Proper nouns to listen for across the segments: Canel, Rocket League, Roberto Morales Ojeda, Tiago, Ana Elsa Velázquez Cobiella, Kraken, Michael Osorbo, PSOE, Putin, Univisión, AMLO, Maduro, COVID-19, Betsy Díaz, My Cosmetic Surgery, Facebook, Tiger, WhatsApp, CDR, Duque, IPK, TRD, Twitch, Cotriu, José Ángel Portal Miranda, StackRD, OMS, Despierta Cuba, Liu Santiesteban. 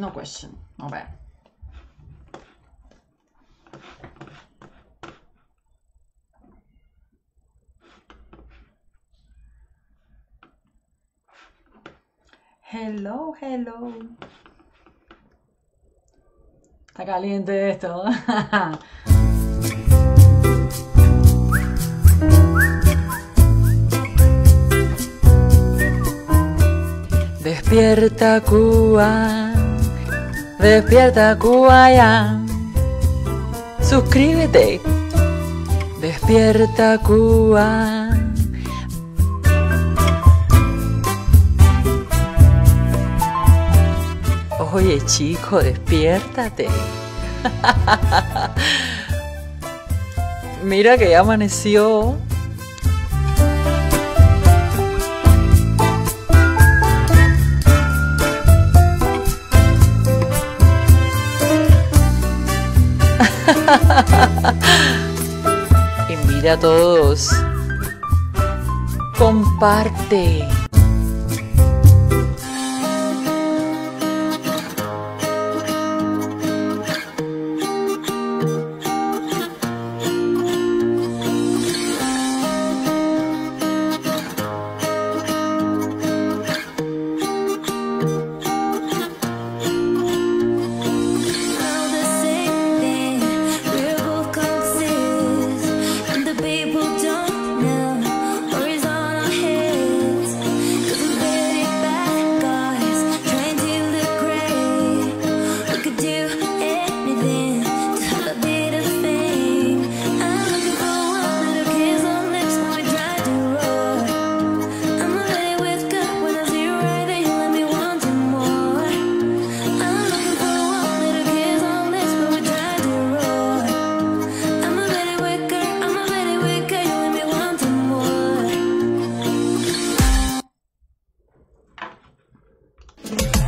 No question. All right. Hello, hello. Está caliente esto. Despierta Cuba, despierta Cuba ya. Suscríbete. Despierta Cuba. Oye, chico, despiértate. Mira que ya amaneció. Y mira a todos. Comparte.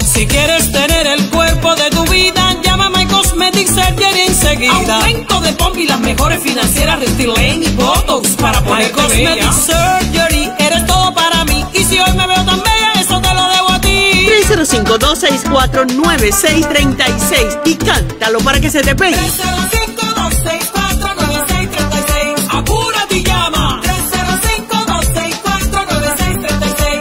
Si quieres tener el cuerpo de tu vida, llama a My Cosmetic Surgery enseguida. Aumento de pompa y las mejores financieras de Tilani y Botox para ponerte My Cosmetic bella. Surgery, eres todo para mí. Y si hoy me veo tan bella, eso te lo debo a ti. 305-264-9636 y cántalo para que se te pegue. 305-264-9636. Apúrate y llama. 305-264-9636.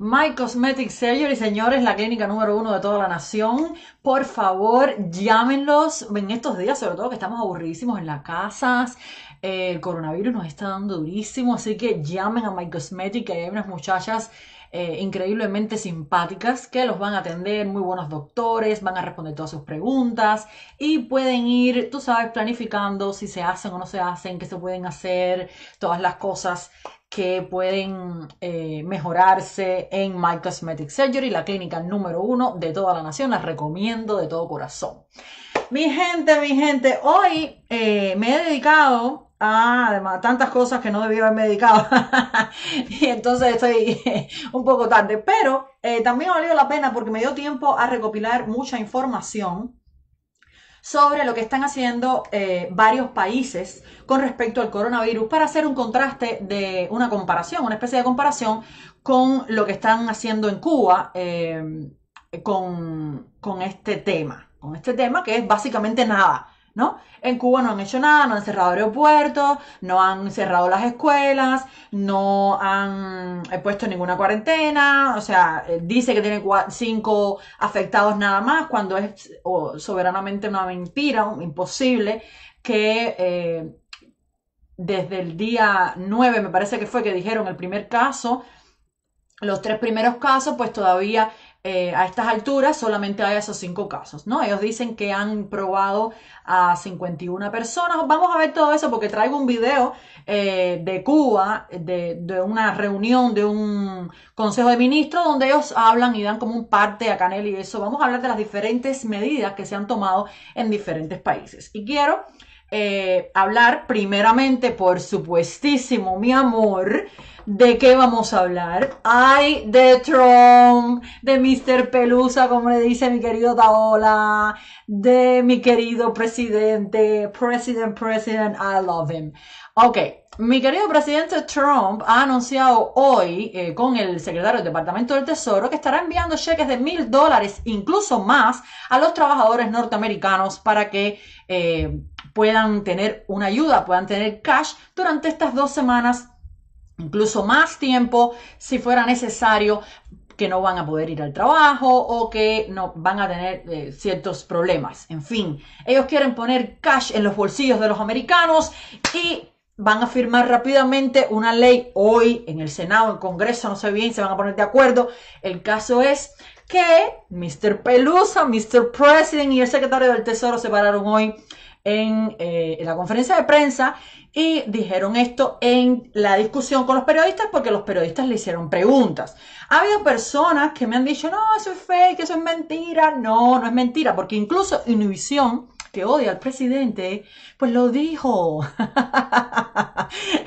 My Cosmetic Surgery, señores, la clínica número 1 de toda la nación. Por favor, llámenlos en estos días, sobre todo que estamos aburridísimos en las casas. El coronavirus nos está dando durísimo, así que llamen a My Cosmetic, que hay unas muchachas increíblemente simpáticas que los van a atender, muy buenos doctores, van a responder todas sus preguntas y pueden ir, tú sabes, planificando si se hacen o no se hacen, qué se pueden hacer, todas las cosas que pueden mejorarse en My Cosmetic Surgery, la clínica número 1 de toda la nación. Las recomiendo de todo corazón. Mi gente, hoy me he dedicado... además, tantas cosas que no debía haberme dedicado. Y entonces estoy un poco tarde. Pero también valió la pena porque me dio tiempo a recopilar mucha información sobre lo que están haciendo varios países con respecto al coronavirus para hacer un contraste de una comparación, una especie de comparación con lo que están haciendo en Cuba con este tema que es básicamente nada, ¿no? En Cuba no han hecho nada, no han cerrado aeropuertos, no han cerrado las escuelas, no han puesto ninguna cuarentena, o sea, dice que tiene 5 afectados nada más, cuando es soberanamente una mentira, imposible, que desde el día 9, me parece que fue, que dijeron el primer caso, los 3 primeros casos, pues todavía... a estas alturas solamente hay esos 5 casos, ¿no? Ellos dicen que han probado a 51 personas. Vamos a ver todo eso porque traigo un video de Cuba, de una reunión de un consejo de ministros donde ellos hablan y dan como un parte a Canel y eso. Vamos a hablar de las diferentes medidas que se han tomado en diferentes países. Y quiero hablar primeramente, por supuestísimo, mi amor, ¿de qué vamos a hablar? Ay, de Trump, de Mr. Pelusa, como le dice mi querido Taola, de mi querido presidente, President, I love him. Ok, mi querido presidente Trump ha anunciado hoy con el secretario del Departamento del Tesoro que estará enviando cheques de $1000, incluso más, a los trabajadores norteamericanos para que puedan tener una ayuda, puedan tener cash durante estas 2 semanas, incluso más tiempo si fuera necesario, que no van a poder ir al trabajo o que no van a tener ciertos problemas. En fin, ellos quieren poner cash en los bolsillos de los americanos y van a firmar rápidamente una ley hoy en el Senado, en el Congreso, no sé bien, se van a poner de acuerdo. El caso es que Mr. Pelusa, Mr. President y el secretario del Tesoro se pararon hoy en la conferencia de prensa y dijeron esto en la discusión con los periodistas, porque los periodistas le hicieron preguntas. Ha habido personas que me han dicho, no, eso es fake, eso es mentira. No, no es mentira, porque incluso Univisión, que odia al presidente, pues lo dijo.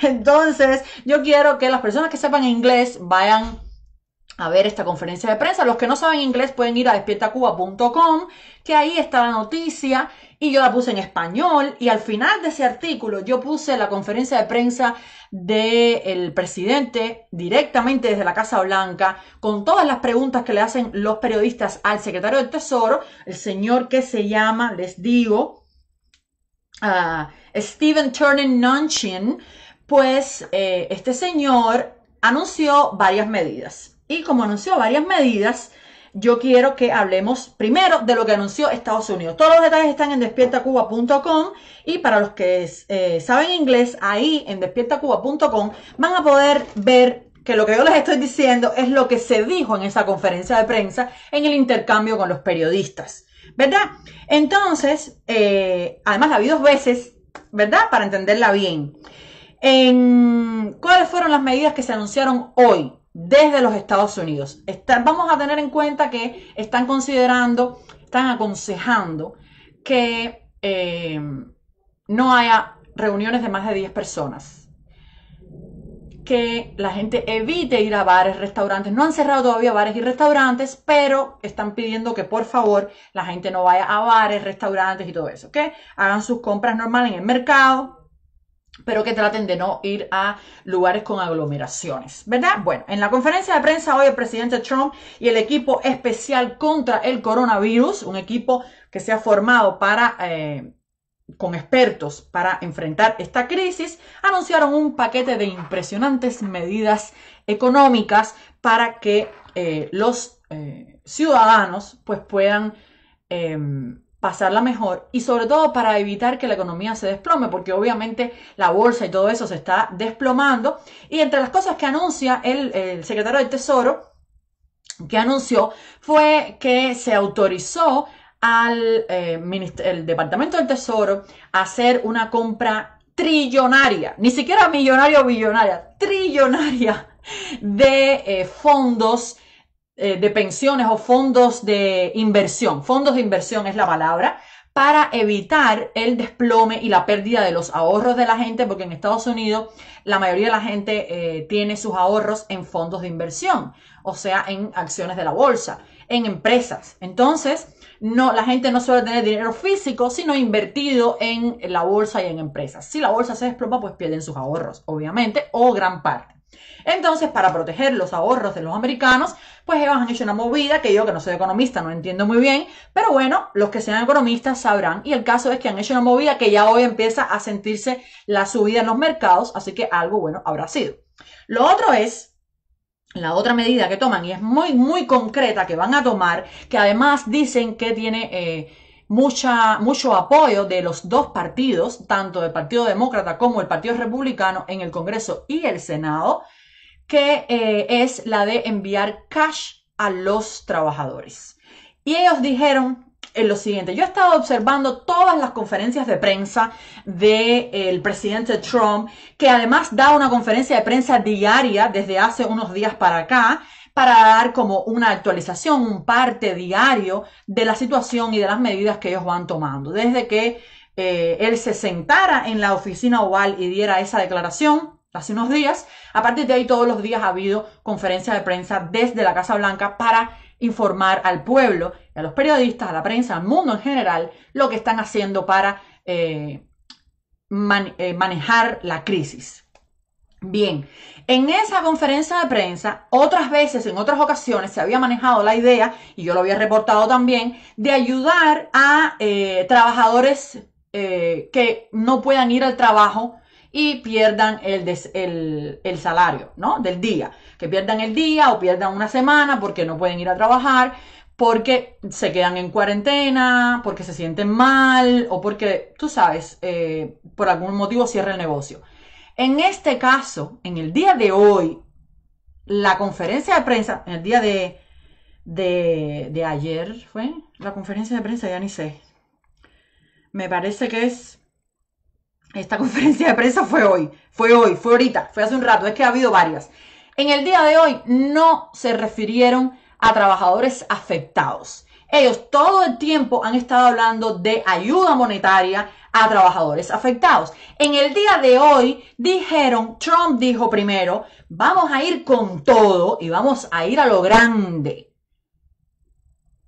Entonces, yo quiero que las personas que sepan inglés vayan a ver esta conferencia de prensa. Los que no saben inglés pueden ir a despiertacuba.com, que ahí está la noticia, y yo la puse en español, y al final de ese artículo yo puse la conferencia de prensa del presidente directamente desde la Casa Blanca, con todas las preguntas que le hacen los periodistas al secretario del Tesoro, el señor que se llama, les digo, Steven Mnuchin. Pues este señor anunció varias medidas. Y como anunció varias medidas, yo quiero que hablemos primero de lo que anunció Estados Unidos. Todos los detalles están en despiertacuba.com, y para los que saben inglés, ahí en despiertacuba.com van a poder ver que lo que yo les estoy diciendo es lo que se dijo en esa conferencia de prensa en el intercambio con los periodistas, ¿verdad? Entonces, además la vi 2 veces, ¿verdad? Para entenderla bien. ¿Cuáles fueron las medidas que se anunciaron hoy desde los Estados Unidos? Vamos a tener en cuenta que están considerando, están aconsejando que no haya reuniones de más de 10 personas, que la gente evite ir a bares, restaurantes. No han cerrado todavía bares y restaurantes, pero están pidiendo que por favor la gente no vaya a bares, restaurantes y todo eso, ¿ok? Hagan sus compras normales en el mercado, pero que traten de no ir a lugares con aglomeraciones, ¿verdad? Bueno, en la conferencia de prensa hoy el presidente Trump y el equipo especial contra el coronavirus, un equipo que se ha formado para, con expertos para enfrentar esta crisis, anunciaron un paquete de impresionantes medidas económicas para que los ciudadanos pues puedan pasarla mejor, y sobre todo para evitar que la economía se desplome, porque obviamente la bolsa y todo eso se está desplomando. Y entre las cosas que anuncia el secretario del Tesoro, que anunció, fue que se autorizó al el Departamento del Tesoro a hacer una compra trillonaria, ni siquiera millonaria o billonaria, trillonaria, de fondos de pensiones o fondos de inversión es la palabra, para evitar el desplome y la pérdida de los ahorros de la gente, porque en Estados Unidos la mayoría de la gente tiene sus ahorros en fondos de inversión, o sea, en acciones de la bolsa, en empresas. Entonces, no, la gente no suele tener dinero físico, sino invertido en la bolsa y en empresas. Si la bolsa se desploma, pues pierden sus ahorros, obviamente, o gran parte. Entonces, para proteger los ahorros de los americanos, pues ellos han hecho una movida que yo, que no soy economista, no entiendo muy bien, pero bueno, los que sean economistas sabrán, y el caso es que han hecho una movida que ya hoy empieza a sentirse la subida en los mercados, así que algo bueno habrá sido. Lo otro es, la otra medida que toman, y es muy, muy concreta, que van a tomar, que además dicen que tiene mucho apoyo de los 2 partidos, tanto del Partido Demócrata como el Partido Republicano en el Congreso y el Senado, que es la de enviar cash a los trabajadores. Y ellos dijeron lo siguiente: yo he estado observando todas las conferencias de prensa del presidente Trump, que además da una conferencia de prensa diaria desde hace unos días para acá, para dar como una actualización, un parte diario de la situación y de las medidas que ellos van tomando. Desde que él se sentara en la oficina Oval y diera esa declaración hace unos días. A partir de ahí, todos los días ha habido conferencias de prensa desde la Casa Blanca para informar al pueblo, a los periodistas, a la prensa, al mundo en general, lo que están haciendo para manejar la crisis. Bien, en esa conferencia de prensa, otras veces, en otras ocasiones, se había manejado la idea, y yo lo había reportado también, de ayudar a trabajadores que no puedan ir al trabajo y pierdan el salario, ¿no? Del día, que pierdan el día o pierdan una semana porque no pueden ir a trabajar, porque se quedan en cuarentena, porque se sienten mal o porque, tú sabes, por algún motivo cierra el negocio. En este caso, en el día de hoy, la conferencia de prensa, en el día de ayer fue la conferencia de prensa, ya ni sé, me parece que es... Esta conferencia de prensa fue ahorita, fue hace un rato, es que ha habido varias. En el día de hoy no se refirieron a trabajadores afectados. Ellos todo el tiempo han estado hablando de ayuda monetaria a trabajadores afectados. En el día de hoy dijeron, Trump dijo primero, vamos a ir con todo y vamos a ir a lo grande.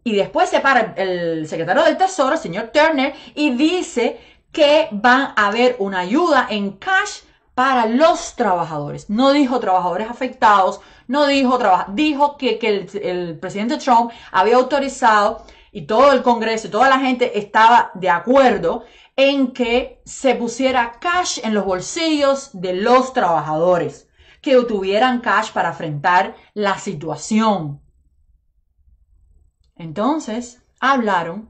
Y después se para el secretario del Tesoro, el señor Turner, y dice que van a haber una ayuda en cash para los trabajadores. No dijo trabajadores afectados, no dijo dijo que el presidente Trump había autorizado, y todo el Congreso y toda la gente estaba de acuerdo en que se pusiera cash en los bolsillos de los trabajadores, que tuvieran cash para enfrentar la situación. Entonces, hablaron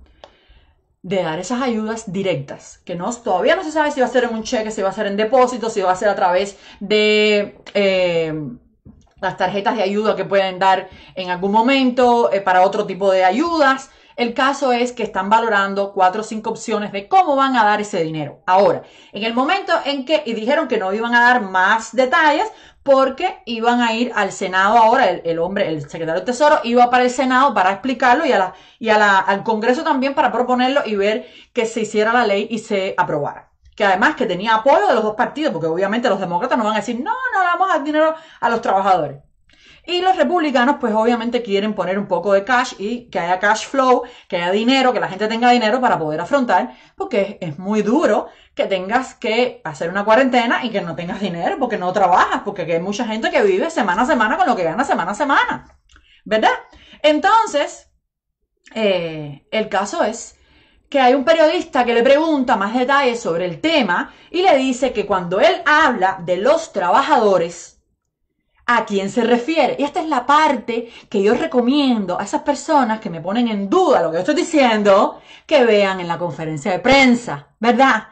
de dar esas ayudas directas, que no, todavía no se sabe si va a ser en un cheque, si va a ser en depósito, si va a ser a través de las tarjetas de ayuda que pueden dar en algún momento para otro tipo de ayudas. El caso es que están valorando 4 o 5 opciones de cómo van a dar ese dinero. Ahora, en el momento en que, y dijeron que no iban a dar más detalles porque iban a ir al Senado ahora, el secretario del Tesoro iba para el Senado para explicarlo y al Congreso también para proponerlo y ver que se hiciera la ley y se aprobara. Que además que tenía apoyo de los dos partidos, porque obviamente los demócratas no van a decir, no, no damos al dinero a los trabajadores. Y los republicanos pues obviamente quieren poner un poco de cash y que haya cash flow, que haya dinero, que la gente tenga dinero para poder afrontar, porque es muy duro que tengas que hacer una cuarentena y que no tengas dinero porque no trabajas, porque hay mucha gente que vive semana a semana con lo que gana semana a semana, ¿verdad? Entonces, el caso es que hay un periodista que le pregunta más detalles sobre el tema y le dice que cuando él habla de los trabajadores, ¿a quién se refiere? Y esta es la parte que yo recomiendo a esas personas que me ponen en duda lo que yo estoy diciendo, que vean en la conferencia de prensa, ¿verdad?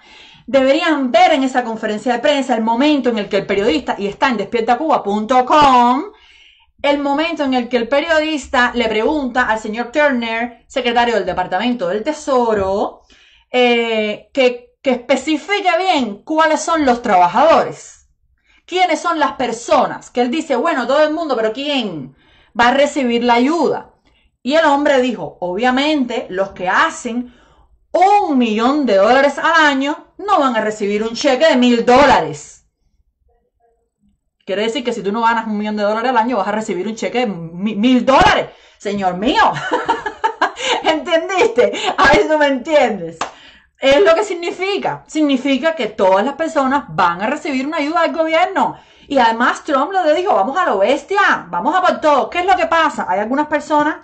Deberían ver en esa conferencia de prensa el momento en el que el periodista, y está en despiertacuba.com, el momento en el que el periodista le pregunta al señor Turner, secretario del Departamento del Tesoro, que especifique bien cuáles son los trabajadores. ¿Quiénes son las personas? Que él dice, bueno, todo el mundo, pero ¿quién va a recibir la ayuda? Y el hombre dijo, obviamente, los que hacen $1.000.000 al año no van a recibir un cheque de $1.000. Quiere decir que si tú no ganas $1.000.000 al año, vas a recibir un cheque de $1.000. Señor mío, ¿entendiste? A ver si tú me entiendes. Es lo que significa. Significa que todas las personas van a recibir una ayuda del gobierno. Y además Trump lo dijo, vamos a lo bestia, vamos a por todo. ¿Qué es lo que pasa? Hay algunas personas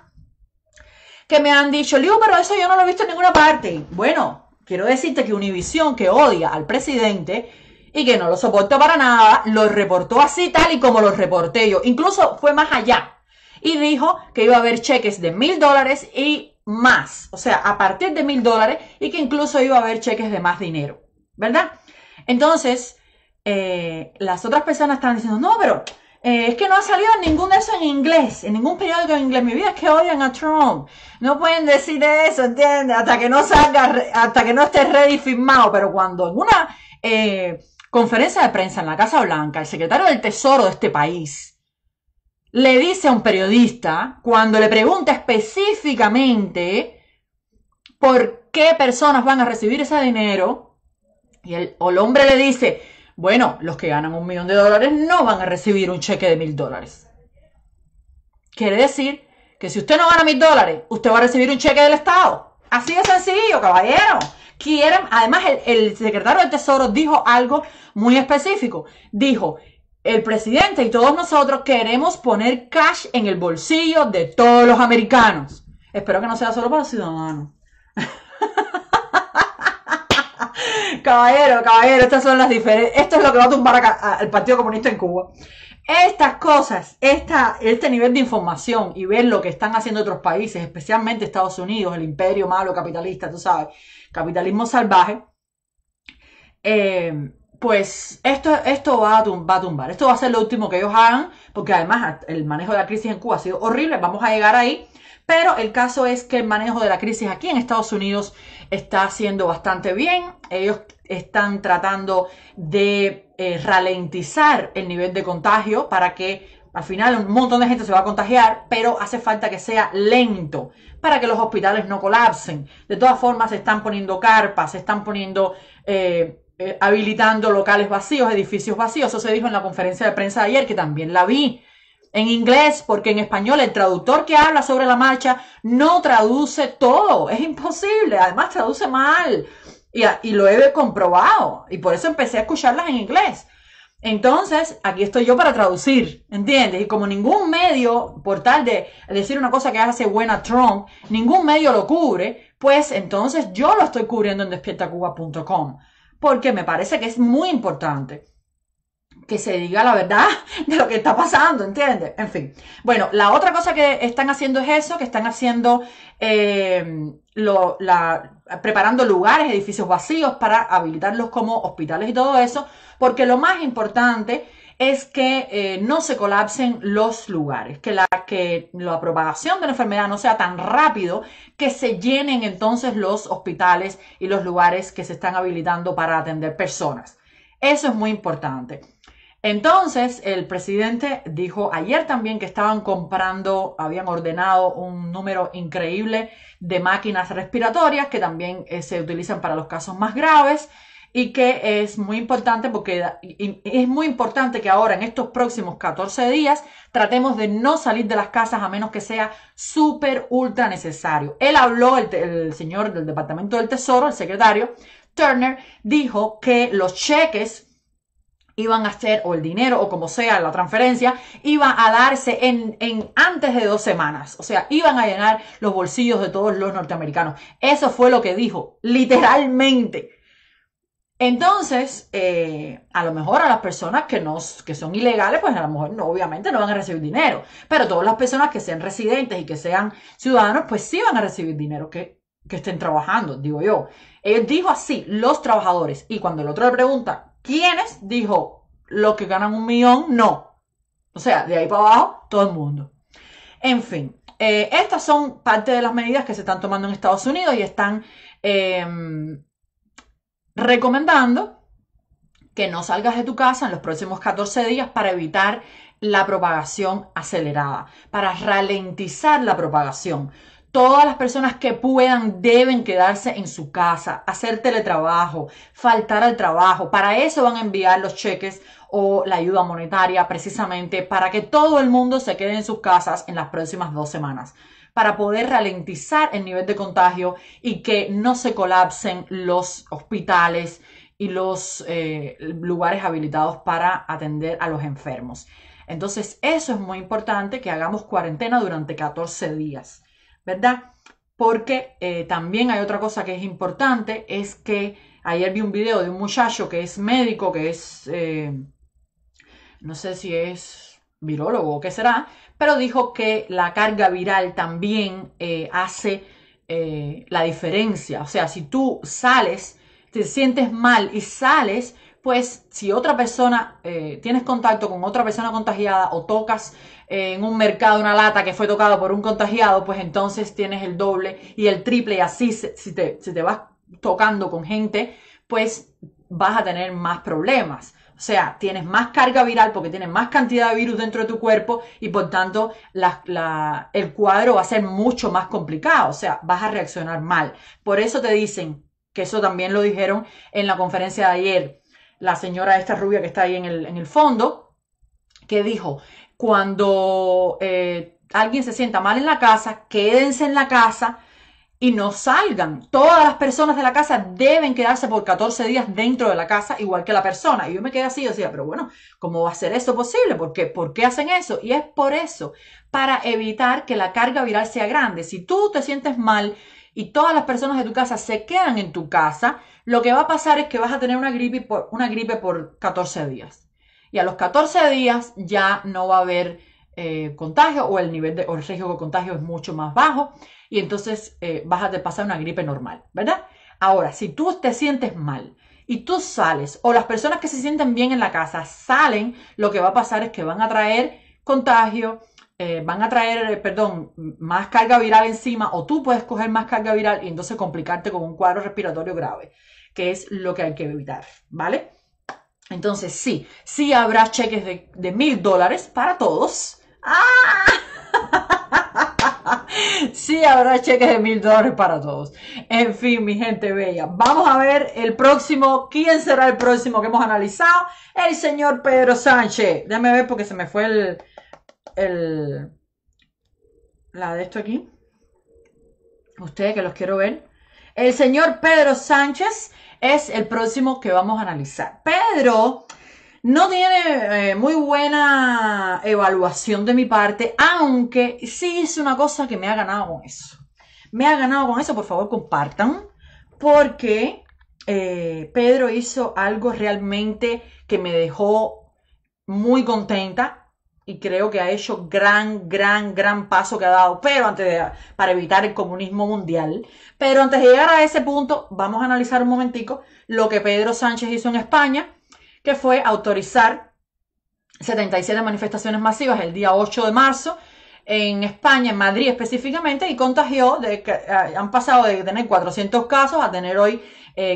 que me han dicho, Liu, pero eso yo no lo he visto en ninguna parte. Bueno, quiero decirte que Univisión, que odia al presidente y que no lo soporta para nada, lo reportó así tal y como lo reporté yo. Incluso fue más allá. Y dijo que iba a haber cheques de $1.000 y más, o sea, a partir de $1.000 y que incluso iba a haber cheques de más dinero, ¿verdad? Entonces, las otras personas están diciendo, no, pero es que no ha salido ningún de eso en inglés, en ningún periódico en inglés. Mi vida es que odian a Trump. No pueden decir eso, ¿entiendes? Hasta que no salga, hasta que no esté ready firmado. Pero cuando en una conferencia de prensa en la Casa Blanca, el secretario del Tesoro de este país le dice a un periodista, cuando le pregunta específicamente por qué personas van a recibir ese dinero. Y el hombre le dice, bueno, los que ganan $1.000.000 no van a recibir un cheque de $1.000. Quiere decir que si usted no gana $1.000, usted va a recibir un cheque del Estado. Así de sencillo, caballero. Quieren, además, el secretario del Tesoro dijo algo muy específico. Dijo, el presidente y todos nosotros queremos poner cash en el bolsillo de todos los americanos. Espero que no sea solo para los ciudadanos. Caballero, caballero, estas son las diferencias. Esto es lo que va a tumbar al Partido Comunista en Cuba. Estas cosas, este nivel de información y ver lo que están haciendo otros países, especialmente Estados Unidos, el imperio malo capitalista, tú sabes, capitalismo salvaje, pues esto va a tumbar. Esto va a ser lo último que ellos hagan, porque además el manejo de la crisis en Cuba ha sido horrible, vamos a llegar ahí, pero el caso es que el manejo de la crisis aquí en Estados Unidos está haciendo bastante bien. Ellos están tratando de ralentizar el nivel de contagio para que al final un montón de gente se va a contagiar, pero hace falta que sea lento para que los hospitales no colapsen. De todas formas, se están poniendo carpas, se están poniendo, habilitando locales vacíos, edificios vacíos. Eso se dijo en la conferencia de prensa de ayer, que también la vi en inglés, porque en español el traductor que habla sobre la marcha no traduce todo. Es imposible, además traduce mal. Y lo he comprobado, y por eso empecé a escucharlas en inglés. Entonces, aquí estoy yo para traducir, ¿entiendes? Y como ningún medio, por tal de decir una cosa que hace buena Trump, ningún medio lo cubre, pues entonces yo lo estoy cubriendo en despiertacuba.com, porque me parece que es muy importante que se diga la verdad de lo que está pasando, ¿entiendes? En fin. Bueno, la otra cosa que están haciendo es eso, que están haciendo, preparando lugares, edificios vacíos para habilitarlos como hospitales y todo eso, porque lo más importante es que no se colapsen los lugares, que la propagación de la enfermedad no sea tan rápido que se llenen entonces los hospitales y los lugares que se están habilitando para atender personas. Eso es muy importante. Entonces, el presidente dijo ayer también que estaban comprando, habían ordenado un número increíble de máquinas respiratorias que también se utilizan para los casos más graves y que es muy importante porque es muy importante que ahora en estos próximos 14 días tratemos de no salir de las casas a menos que sea súper ultra necesario. Él habló, el señor del Departamento del Tesoro, el secretario Turner, dijo que los cheques iban a hacer, o el dinero, o como sea la transferencia, iba a darse en antes de 2 semanas. O sea, iban a llenar los bolsillos de todos los norteamericanos. Eso fue lo que dijo, literalmente. Entonces, a lo mejor a las personas que son ilegales, pues a lo mejor obviamente no van a recibir dinero. Pero todas las personas que sean residentes y que sean ciudadanos, pues sí van a recibir dinero, que estén trabajando, digo yo. Él dijo así, los trabajadores. Y cuando el otro le pregunta, ¿quiénes? Dijo, los que ganan $1.000.000, no. O sea, de ahí para abajo, todo el mundo. En fin, estas son parte de las medidas que se están tomando en Estados Unidos y están recomendando que no salgas de tu casa en los próximos 14 días para evitar la propagación acelerada, para ralentizar la propagación. Todas las personas que puedan deben quedarse en su casa, hacer teletrabajo, faltar al trabajo. Para eso van a enviar los cheques o la ayuda monetaria precisamente para que todo el mundo se quede en sus casas en las próximas 2 semanas. Para poder ralentizar el nivel de contagio y que no se colapsen los hospitales y los lugares habilitados para atender a los enfermos. Entonces eso es muy importante, que hagamos cuarentena durante 14 días. ¿Verdad? Porque también hay otra cosa que es importante, es que ayer vi un video de un muchacho que es médico, que es, no sé si es virólogo o qué será, pero dijo que la carga viral también hace la diferencia. O sea, si tú sales, te sientes mal y sales, pues si otra persona, tienes contacto con otra persona contagiada o tocas en un mercado una lata que fue tocada por un contagiado, pues entonces tienes el doble y el triple y así si te vas tocando con gente, pues vas a tener más problemas. O sea, tienes más carga viral porque tienes más cantidad de virus dentro de tu cuerpo y por tanto el cuadro va a ser mucho más complicado, o sea, vas a reaccionar mal. Por eso te dicen, que eso también lo dijeron en la conferencia de ayer, la señora esta rubia que está ahí en el fondo, que dijo, cuando alguien se sienta mal en la casa, quédense en la casa y no salgan. Todas las personas de la casa deben quedarse por 14 días dentro de la casa, igual que la persona. Y yo me quedé así, yo decía, pero bueno, ¿cómo va a ser eso posible? ¿Por qué hacen eso? Y es por eso, para evitar que la carga viral sea grande. Si tú te sientes mal y todas las personas de tu casa se quedan en tu casa, lo que va a pasar es que vas a tener una gripe por 14 días. Y a los 14 días ya no va a haber contagio o el riesgo de contagio es mucho más bajo. Y entonces vas a pasar una gripe normal, ¿verdad? Ahora, si tú te sientes mal y tú sales, o las personas que se sienten bien en la casa salen, lo que va a pasar es que van a traer contagio, más carga viral encima, o tú puedes coger más carga viral y entonces complicarte con un cuadro respiratorio grave, que es lo que hay que evitar, ¿vale? Entonces sí habrá cheques de $1000 para todos. ¡Ah! Sí, habrá cheques de $1000 para todos. En fin, mi gente bella, vamos a ver el próximo. ¿Quién será el próximo que hemos analizado? El señor Pedro Sánchez. Déjame ver porque se me fue la de esto aquí. Ustedes que los quiero ver. El señor Pedro Sánchez es el próximo que vamos a analizar. Pedro no tiene muy buena evaluación de mi parte, aunque sí hice una cosa que me ha ganado con eso. Me ha ganado con eso, por favor compartan, porque Pedro hizo algo realmente que me dejó muy contenta y creo que ha hecho gran paso que ha dado, pero para evitar el comunismo mundial. Pero antes de llegar a ese punto, vamos a analizar un momentico lo que Pedro Sánchez hizo en España, que fue autorizar 77 manifestaciones masivas el día 8 de marzo en España, en Madrid específicamente, y han pasado de tener 400 casos a tener hoy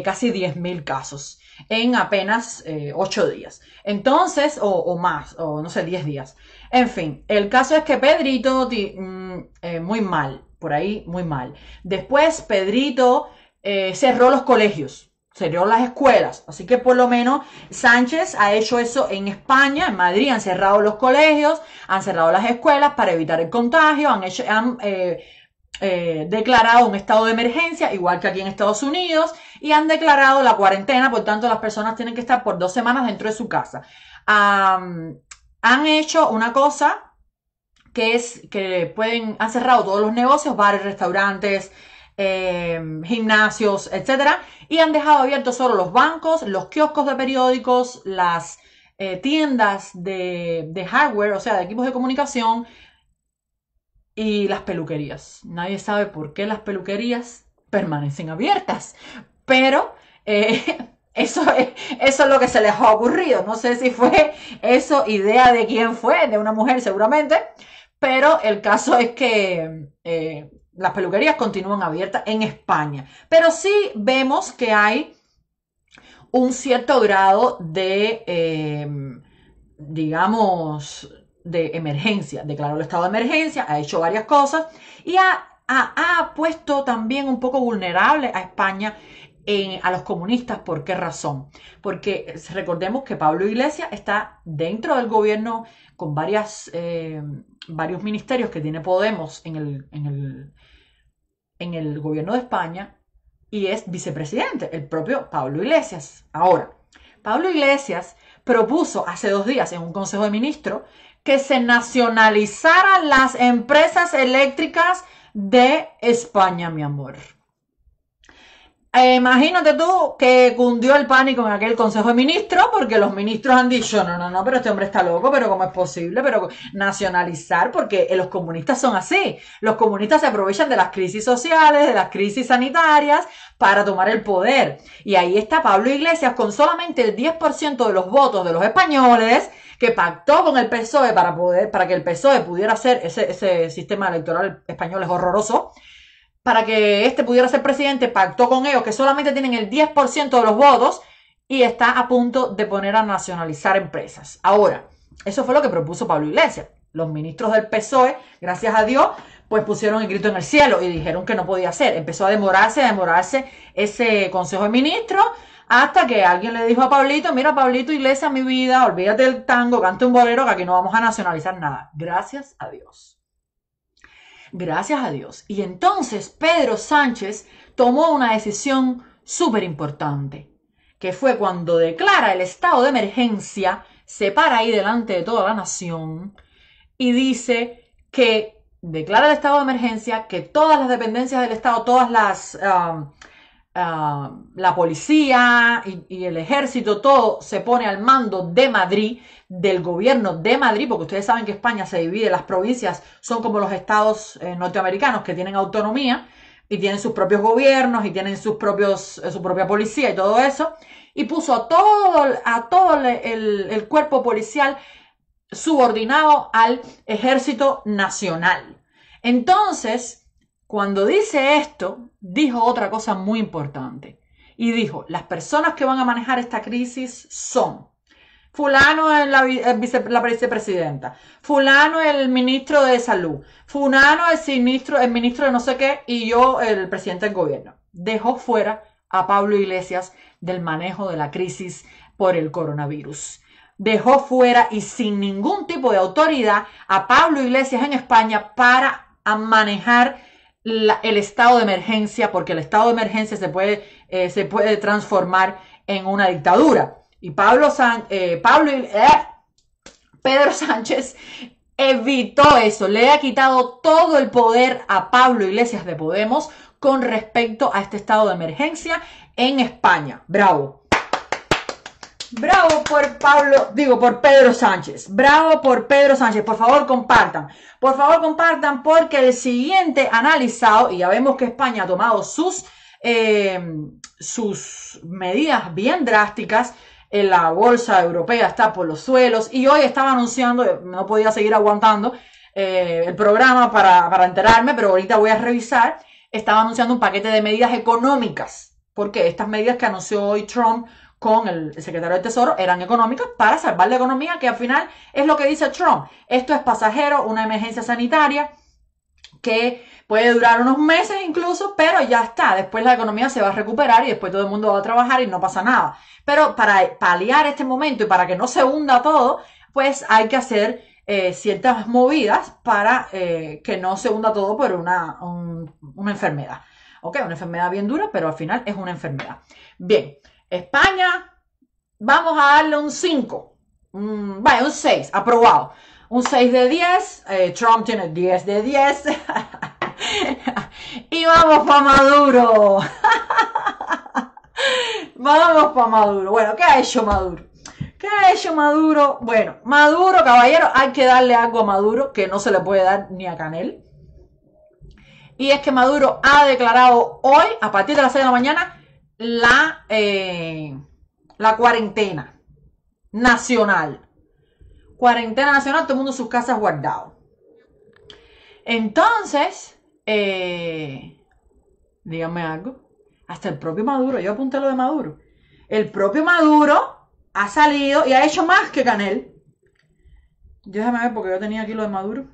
casi 10.000 casos en apenas 8 días. Entonces, o más, o no sé, 10 días. En fin, el caso es que Pedrito, muy mal, por ahí muy mal. Después Pedrito cerró los colegios. Cerró las escuelas, así que por lo menos Sánchez ha hecho eso en España, en Madrid han cerrado los colegios, han cerrado las escuelas para evitar el contagio, han declarado un estado de emergencia, igual que aquí en Estados Unidos, y han declarado la cuarentena, por tanto las personas tienen que estar por 2 semanas dentro de su casa. Han hecho una cosa que es que han cerrado todos los negocios, bares, restaurantes, gimnasios, etcétera, y han dejado abiertos solo los bancos, los kioscos de periódicos, las tiendas de hardware, o sea, de equipos de comunicación, y las peluquerías. Nadie sabe por qué las peluquerías permanecen abiertas, pero eso es lo que se les ha ocurrido. No sé si fue eso idea de quién fue, de una mujer seguramente, pero el caso es que las peluquerías continúan abiertas en España, pero sí vemos que hay un cierto grado de, de emergencia. Declaró el estado de emergencia, ha hecho varias cosas y ha puesto también un poco vulnerable a España a los comunistas. ¿Por qué razón? Porque recordemos que Pablo Iglesias está dentro del gobierno con varios ministerios que tiene Podemos en el gobierno de España y es vicepresidente, el propio Pablo Iglesias. Ahora, Pablo Iglesias propuso hace 2 días en un consejo de ministros que se nacionalizaran las empresas eléctricas de España, mi amor. Imagínate tú que cundió el pánico en aquel consejo de ministros porque los ministros han dicho, no, pero este hombre está loco, pero ¿cómo es posible? Pero nacionalizar, porque los comunistas son así. Los comunistas se aprovechan de las crisis sociales, de las crisis sanitarias para tomar el poder. Y ahí está Pablo Iglesias con solamente el 10% de los votos de los españoles, que pactó con el PSOE para que el PSOE pudiera hacer ese sistema electoral español es horroroso. Para que pudiera ser presidente, pactó con ellos que solamente tienen el 10% de los votos y está a punto de poner a nacionalizar empresas. Ahora, eso fue lo que propuso Pablo Iglesias. Los ministros del PSOE, gracias a Dios, pues pusieron el grito en el cielo y dijeron que no podía ser. Empezó a demorarse ese Consejo de Ministros hasta que alguien le dijo a Pablito, mira Pablito Iglesias, mi vida, olvídate del tango, canta un bolero que aquí no vamos a nacionalizar nada. Gracias a Dios. Gracias a Dios. Y entonces Pedro Sánchez tomó una decisión súper importante, que fue cuando declara el estado de emergencia, se para ahí delante de toda la nación y dice que declara el estado de emergencia, que todas las dependencias del Estado, todas las, la policía y el ejército, todo se pone al mando de Madrid, del gobierno de Madrid, porque ustedes saben que España se divide, las provincias son como los estados norteamericanos que tienen autonomía y tienen sus propios gobiernos y tienen su propia policía y todo eso, y puso a todo el cuerpo policial subordinado al Ejército Nacional. Entonces, cuando dice esto, dijo otra cosa muy importante. Y dijo, las personas que van a manejar esta crisis son fulano es la vicepresidenta, fulano el ministro de Salud, fulano el ministro de no sé qué y yo el presidente del gobierno. Dejó fuera a Pablo Iglesias del manejo de la crisis por el coronavirus. Dejó fuera y sin ningún tipo de autoridad a Pablo Iglesias en España para manejar el estado de emergencia, porque el estado de emergencia se puede transformar en una dictadura. Y Pedro Sánchez evitó eso, le ha quitado todo el poder a Pablo Iglesias de Podemos con respecto a este estado de emergencia en España. Bravo. Bravo por Pedro Sánchez. Bravo por Pedro Sánchez. Por favor compartan porque el siguiente analizado, y ya vemos que España ha tomado sus medidas bien drásticas, la bolsa europea está por los suelos y hoy estaba anunciando, no podía seguir aguantando el programa para enterarme, pero ahorita voy a revisar, estaba anunciando un paquete de medidas económicas, porque estas medidas que anunció hoy Trump con el secretario del Tesoro, eran económicas para salvar la economía, que al final es lo que dice Trump. Esto es pasajero, una emergencia sanitaria que puede durar unos meses incluso, pero ya está. Después la economía se va a recuperar y después todo el mundo va a trabajar y no pasa nada. Pero para paliar este momento y para que no se hunda todo, pues hay que hacer ciertas movidas para que no se hunda todo por una enfermedad. Ok, una enfermedad bien dura, pero al final es una enfermedad. Bien. España, vamos a darle un 5, vaya, un 6, aprobado, un 6 de 10, Trump tiene 10 de 10, y vamos para Maduro, vamos para Maduro. Bueno, ¿qué ha hecho Maduro? ¿Qué ha hecho Maduro? Bueno, Maduro, caballero, hay que darle algo a Maduro que no se le puede dar ni a Canel, y es que Maduro ha declarado hoy, a partir de las 6 de la mañana, la cuarentena nacional. Cuarentena nacional, todo el mundo en sus casas guardado. Entonces, díganme algo. Hasta el propio Maduro, yo apunté lo de Maduro. El propio Maduro ha salido y ha hecho más que Canel. Déjame ver porque yo tenía aquí lo de Maduro.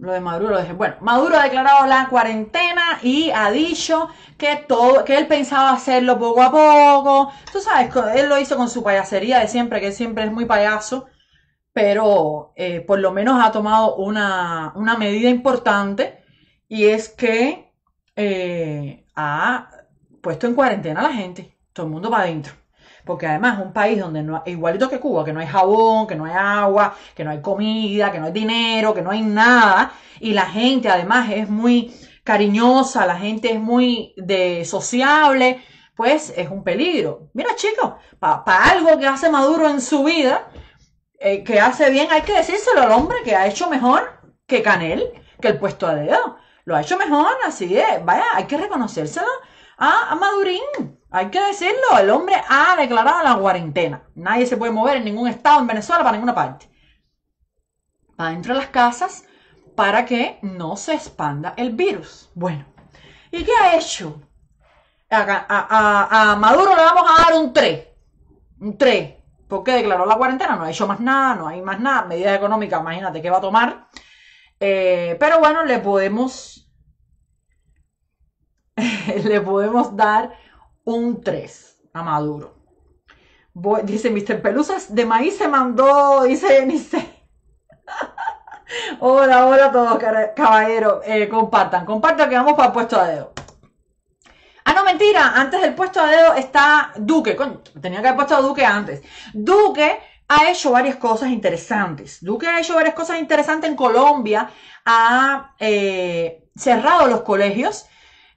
Lo de Maduro lo dejé. Bueno, Maduro ha declarado la cuarentena y ha dicho que él pensaba hacerlo poco a poco. Tú sabes, él lo hizo con su payasería de siempre, que siempre es muy payaso, pero por lo menos ha tomado una medida importante y es que ha puesto en cuarentena a la gente, todo el mundo para adentro. Porque además es un país donde no, igualito que Cuba, que no hay jabón, que no hay agua, que no hay comida, que no hay dinero, que no hay nada. Y la gente además es muy cariñosa, la gente es muy sociable, pues es un peligro. Mira chicos, para algo que hace Maduro en su vida, que hace bien, hay que decírselo al hombre que ha hecho mejor que Canel, que el puesto a dedo. Lo ha hecho mejor, así es, vaya, hay que reconocérselo a Madurín. Hay que decirlo, el hombre ha declarado la cuarentena. Nadie se puede mover en ningún estado, en Venezuela, para ninguna parte. Para dentro de las casas, para que no se expanda el virus. Bueno, ¿y qué ha hecho? A Maduro le vamos a dar un 3. Un 3. Porque declaró la cuarentena, no ha hecho más nada, no hay más nada. Medidas económicas, imagínate qué va a tomar. Pero bueno, le podemos dar un 3 a Maduro. Dice Mr. Pelusas, de maíz se mandó, dice Eunice. Hola, hola a todos, caballeros. Compartan que vamos para el puesto de dedo. Ah, no, mentira, antes del puesto de dedo está Duque. Coño, tenía que haber puesto a Duque antes. Duque ha hecho varias cosas interesantes. Duque ha hecho varias cosas interesantes en Colombia. Ha cerrado los colegios.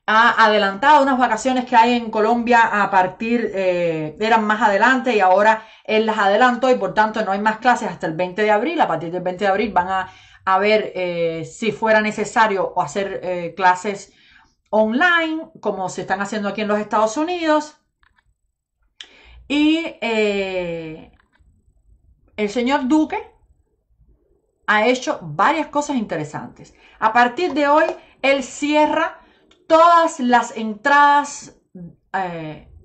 Ha adelantado unas vacaciones que hay en Colombia a partir, eran más adelante y ahora él las adelantó y por tanto no hay más clases hasta el 20 de abril. A partir del 20 de abril van a ver si fuera necesario hacer clases online, como se están haciendo aquí en los Estados Unidos. Y el señor Duque ha hecho varias cosas interesantes. A partir de hoy, él cierra todas las entradas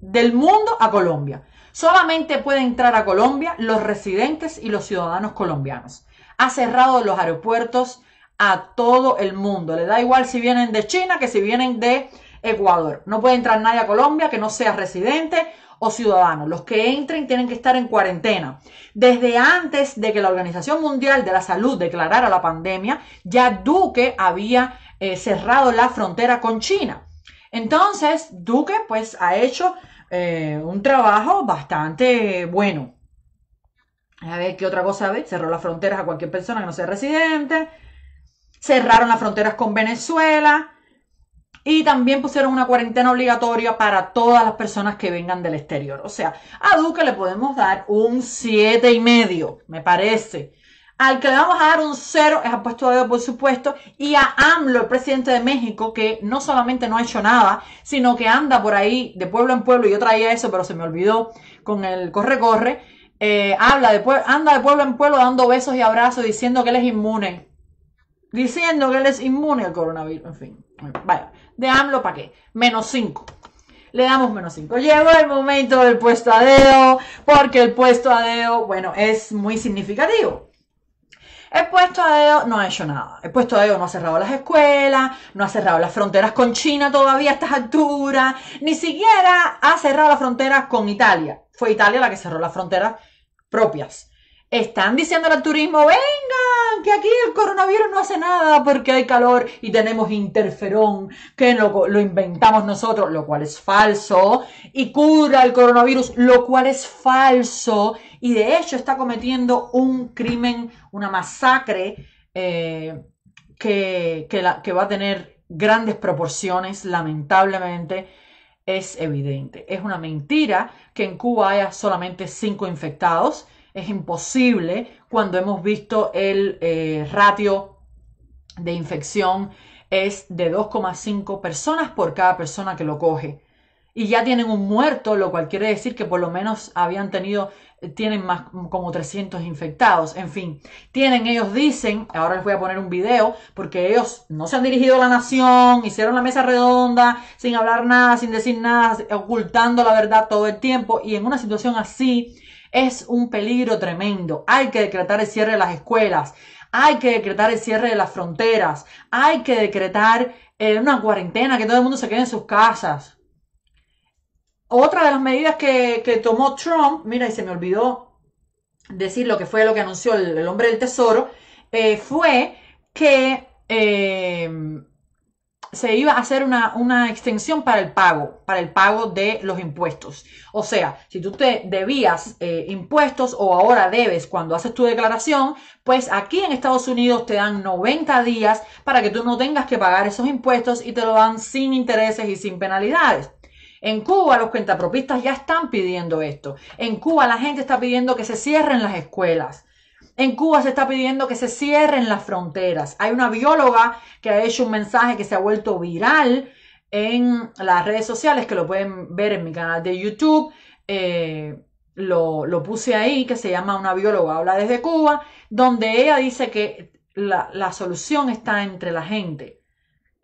del mundo a Colombia. Solamente pueden entrar a Colombia los residentes y los ciudadanos colombianos. Ha cerrado los aeropuertos a todo el mundo. Le da igual si vienen de China que si vienen de Ecuador. No puede entrar nadie a Colombia que no sea residente o ciudadano. Los que entren tienen que estar en cuarentena. Desde antes de que la Organización Mundial de la Salud declarara la pandemia, ya Duque había cerrado la frontera con China. Entonces, Duque pues ha hecho un trabajo bastante bueno. A ver, ¿qué otra cosa? Cerró las fronteras a cualquier persona que no sea residente. Cerraron las fronteras con Venezuela. Y también pusieron una cuarentena obligatoria para todas las personas que vengan del exterior. O sea, a Duque le podemos dar un 7,5, me parece. Al que le vamos a dar un 0 es a puesto de dedo, por supuesto, y a AMLO, el presidente de México, que no solamente no ha hecho nada, sino que anda por ahí de pueblo en pueblo, yo traía eso, pero se me olvidó con el corre-corre, anda de pueblo en pueblo dando besos y abrazos, diciendo que él es inmune. Diciendo que él es inmune al coronavirus, en fin. Vaya, de AMLO, ¿para qué? Menos 5. Le damos menos 5. Llegó el momento del puesto a dedo, porque el puesto a dedo, bueno, es muy significativo. El puesto a dedo no ha hecho nada. El puesto a dedo no ha cerrado las escuelas, no ha cerrado las fronteras con China todavía a estas alturas, ni siquiera ha cerrado las fronteras con Italia. Fue Italia la que cerró las fronteras propias. Están diciéndole al turismo, vengan, que aquí el coronavirus no hace nada porque hay calor y tenemos interferón, que lo inventamos nosotros, lo cual es falso, y cura el coronavirus, lo cual es falso, y de hecho está cometiendo un crimen, una masacre que va a tener grandes proporciones, lamentablemente. Es evidente, es una mentira que en Cuba haya solamente 5 infectados. Es imposible cuando hemos visto el ratio de infección es de 2,5 personas por cada persona que lo coge. Y ya tienen un muerto, lo cual quiere decir que por lo menos tienen más como 300 infectados. En fin, ellos dicen, ahora les voy a poner un video, porque ellos no se han dirigido a la nación, hicieron la mesa redonda, sin hablar nada, sin decir nada, ocultando la verdad todo el tiempo. Y en una situación así, es un peligro tremendo. Hay que decretar el cierre de las escuelas, hay que decretar el cierre de las fronteras, hay que decretar una cuarentena, que todo el mundo se quede en sus casas. Otra de las medidas que tomó Trump, mira, y se me olvidó decir lo que anunció el hombre del Tesoro, fue que se iba a hacer una extensión para el pago de los impuestos. O sea, si tú te debías impuestos o ahora debes cuando haces tu declaración, pues aquí en Estados Unidos te dan 90 días para que tú no tengas que pagar esos impuestos y te lo dan sin intereses y sin penalidades. En Cuba los cuentapropistas ya están pidiendo esto. En Cuba la gente está pidiendo que se cierren las escuelas. En Cuba se está pidiendo que se cierren las fronteras. Hay una bióloga que ha hecho un mensaje que se ha vuelto viral en las redes sociales, que lo pueden ver en mi canal de YouTube. Lo puse ahí, que se llama Una bióloga habla desde Cuba, donde ella dice que la solución está entre la gente.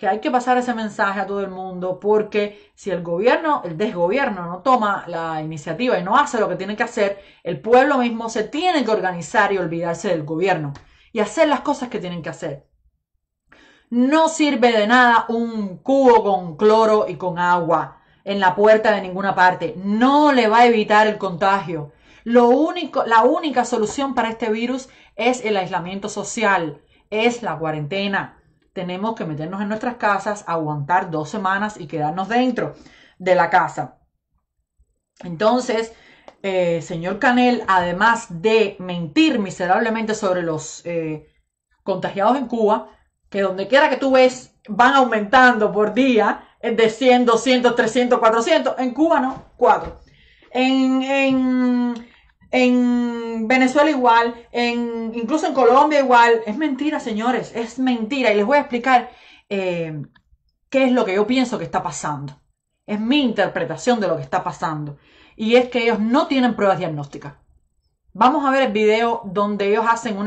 que hay que pasar ese mensaje a todo el mundo, porque si el gobierno, el desgobierno, no toma la iniciativa y no hace lo que tiene que hacer, el pueblo mismo se tiene que organizar y olvidarse del gobierno y hacer las cosas que tienen que hacer. No sirve de nada un cubo con cloro y con agua en la puerta de ninguna parte. No le va a evitar el contagio. La única solución para este virus es el aislamiento social, es la cuarentena. Tenemos que meternos en nuestras casas, aguantar 2 semanas y quedarnos dentro de la casa. Entonces, señor Canel, además de mentir miserablemente sobre los contagiados en Cuba, que donde quiera que tú ves van aumentando por día, de 100, 200, 300, 400, en Cuba no, 4. En Venezuela igual, incluso en Colombia igual. Es mentira, señores, es mentira. Y les voy a explicar qué es lo que yo pienso que está pasando. Es mi interpretación de lo que está pasando. Y es que ellos no tienen pruebas diagnósticas. Vamos a ver el video donde ellos hacen un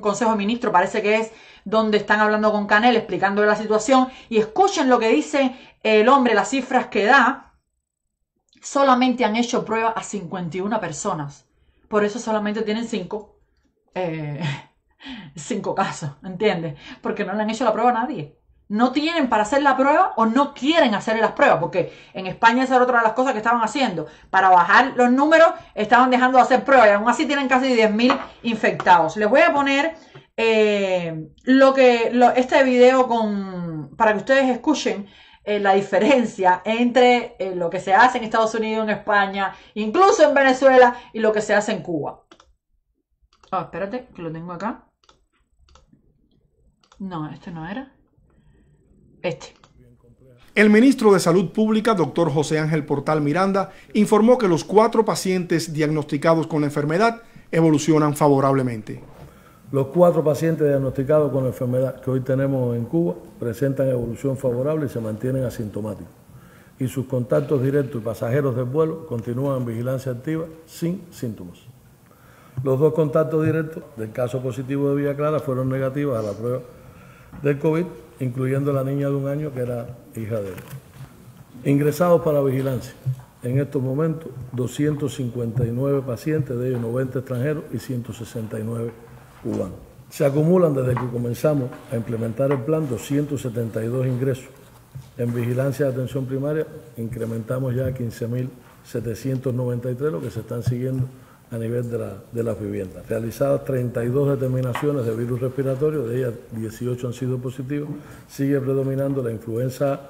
consejo de ministro, parece que es, donde están hablando con Canel, explicándole la situación. Y escuchen lo que dice el hombre, las cifras que da. Solamente han hecho prueba a 51 personas. Por eso solamente tienen 5 casos, ¿entiendes? Porque no le han hecho la prueba a nadie. No tienen para hacer la prueba o no quieren hacer las pruebas. Porque en España esa era otra de las cosas que estaban haciendo. Para bajar los números estaban dejando de hacer pruebas. Y aún así tienen casi 10.000 infectados. Les voy a poner este video para que ustedes escuchen. La diferencia entre lo que se hace en Estados Unidos, en España, incluso en Venezuela, y lo que se hace en Cuba. Ah, espérate, que lo tengo acá. No, este no era. Este. El ministro de Salud Pública, doctor José Ángel Portal Miranda, informó que los 4 pacientes diagnosticados con la enfermedad evolucionan favorablemente. Los 4 pacientes diagnosticados con la enfermedad que hoy tenemos en Cuba presentan evolución favorable y se mantienen asintomáticos. Y sus contactos directos y pasajeros del vuelo continúan en vigilancia activa sin síntomas. Los 2 contactos directos del caso positivo de Villa Clara fueron negativos a la prueba del COVID, incluyendo la niña de 1 año que era hija de él. Ingresados para vigilancia. En estos momentos, 259 pacientes, de ellos 90 extranjeros y 169 cubano. Se acumulan desde que comenzamos a implementar el plan 272 ingresos. En vigilancia de atención primaria incrementamos ya 15.793, lo que se están siguiendo a nivel de las viviendas. Realizadas 32 determinaciones de virus respiratorio, de ellas 18 han sido positivos. Sigue predominando la influenza A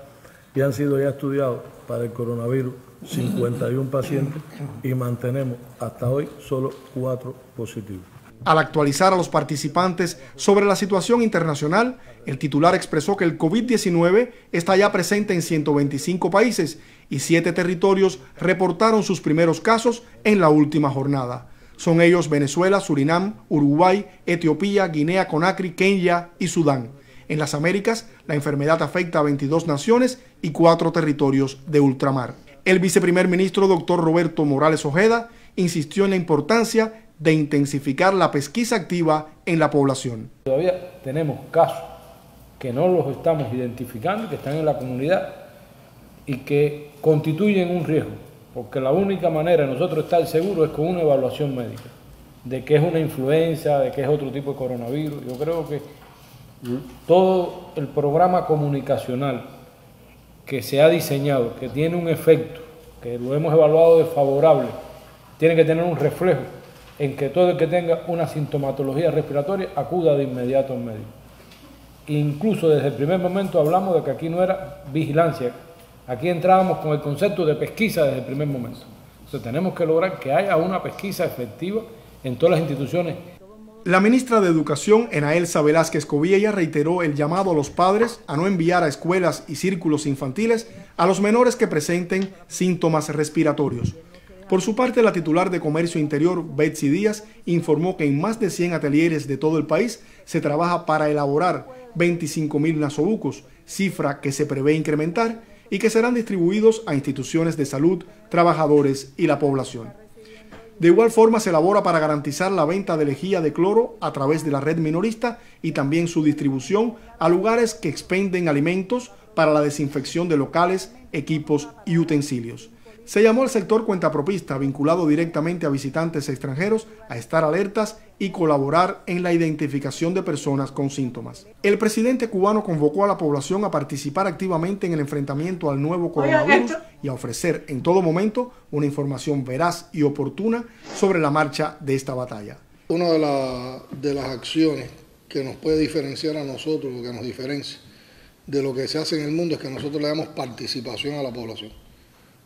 y han sido ya estudiados para el coronavirus 51 pacientes y mantenemos hasta hoy solo 4 positivos. Al actualizar a los participantes sobre la situación internacional, el titular expresó que el COVID-19 está ya presente en 125 países y 7 territorios reportaron sus primeros casos en la última jornada. Son ellos Venezuela, Surinam, Uruguay, Etiopía, Guinea Conakry, Kenia y Sudán. En las Américas, la enfermedad afecta a 22 naciones y 4 territorios de ultramar. El viceprimer ministro, doctor Roberto Morales Ojeda, insistió en la importancia de intensificar la pesquisa activa en la población. Todavía tenemos casos que no los estamos identificando, que están en la comunidad y que constituyen un riesgo, porque la única manera de nosotros estar seguros es con una evaluación médica, de que es una influenza, de que es otro tipo de coronavirus. Yo creo que todo el programa comunicacional que se ha diseñado, que tiene un efecto, que lo hemos evaluado desfavorable, tiene que tener un reflejo en que todo el que tenga una sintomatología respiratoria acuda de inmediato al médico. Incluso desde el primer momento hablamos de que aquí no era vigilancia, aquí entrábamos con el concepto de pesquisa desde el primer momento. Entonces tenemos que lograr que haya una pesquisa efectiva en todas las instituciones. La ministra de Educación, Ana Elsa Velázquez Cobiella, reiteró el llamado a los padres a no enviar a escuelas y círculos infantiles a los menores que presenten síntomas respiratorios. Por su parte, la titular de Comercio Interior, Betsy Díaz, informó que en más de 100 ateliers de todo el país se trabaja para elaborar 25.000 nasobucos, cifra que se prevé incrementar y que serán distribuidos a instituciones de salud, trabajadores y la población. De igual forma se elabora para garantizar la venta de lejía de cloro a través de la red minorista y también su distribución a lugares que expenden alimentos para la desinfección de locales, equipos y utensilios. Se llamó al sector cuentapropista, vinculado directamente a visitantes extranjeros, a estar alertas y colaborar en la identificación de personas con síntomas. El presidente cubano convocó a la población a participar activamente en el enfrentamiento al nuevo coronavirus y a ofrecer en todo momento una información veraz y oportuna sobre la marcha de esta batalla. Una de las acciones que nos puede diferenciar a nosotros, lo que nos diferencia de lo que se hace en el mundo, es que nosotros le damos participación a la población.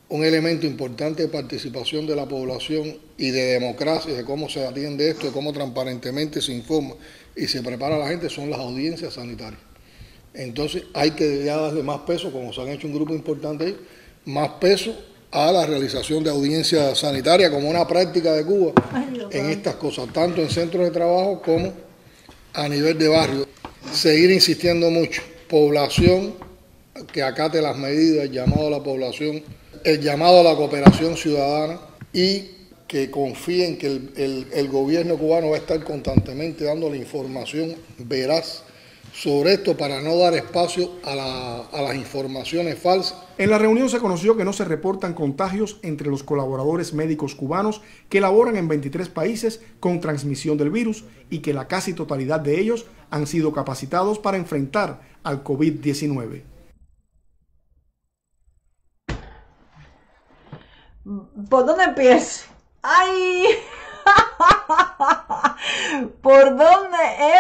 Un elemento importante de participación de la población y de democracia, de cómo se atiende esto, de cómo transparentemente se informa y se prepara a la gente, son las audiencias sanitarias. Entonces hay que darle más peso, como se han hecho un grupo importante ahí, más peso a la realización de audiencias sanitarias como una práctica de Cuba en estas cosas, tanto en centros de trabajo como a nivel de barrio. Seguir insistiendo mucho, población que acate las medidas, llamado a la población, el llamado a la cooperación ciudadana y que confíen que el gobierno cubano va a estar constantemente dando la información veraz sobre esto para no dar espacio a las informaciones falsas. En la reunión se conoció que no se reportan contagios entre los colaboradores médicos cubanos que laboran en 23 países con transmisión del virus y que la casi totalidad de ellos han sido capacitados para enfrentar al COVID-19. ¿Por dónde empiezo? ¡Ay! ¿Por dónde